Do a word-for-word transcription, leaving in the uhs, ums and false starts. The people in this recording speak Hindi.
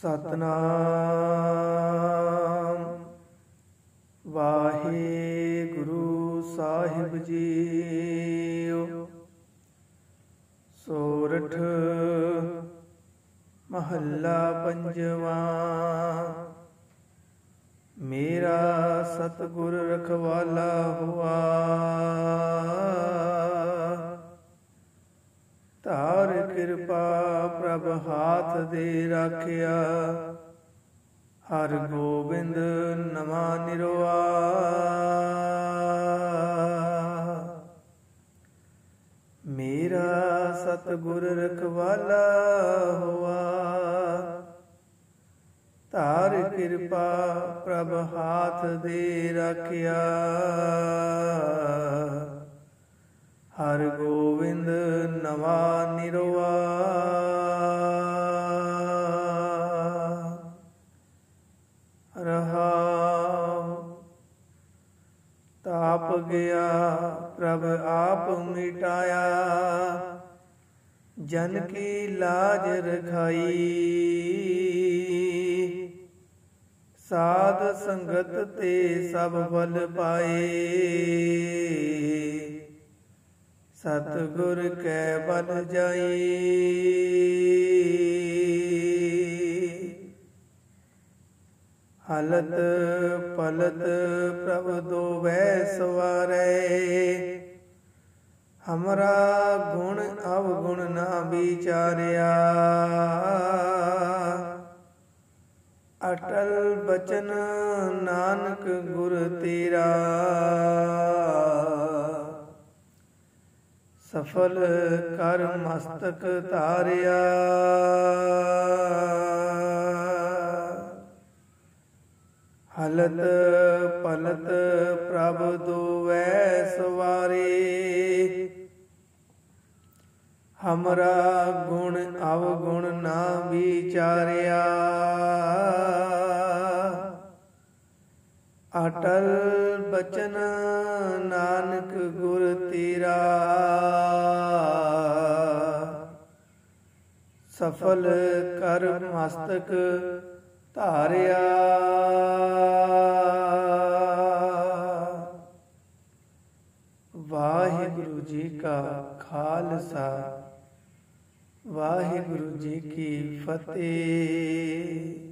सतनाम वाहे गुरु साहेब जीओ। सोरठ महला पंजां। मेरा सतगुर रखवाला हुआ, तार कृपा प्रभ हाथ दे राखिया। हर गोबिंद नमा निरोआ, मेरा सतगुर रखवाला हुआ, तार कृपा प्रभ हाथ दे राखिया। हर गोविंद नवा निरवा, रहा ताप गया प्रभ आप मिटाया। जन की लाज रखाई, साध संगत ते सब बल पाए। सतगुर कै बल जाई, हलत पलत प्रभु दो वै सवारे। हमरा गुण अवगुण ना विचारिया, अटल बचन नानक गुर तेरा। सफल कर मस्तक तारिया, हलत पलत प्रभ दुवै सवारे। हमरा गुण अवगुण ना विचारिया, अटल बचन नानक गुर तेरा। सफल कर मस्तक तारिया, वाहे गुरु जी का खालसा, वाहे गुरु जी की फतेह।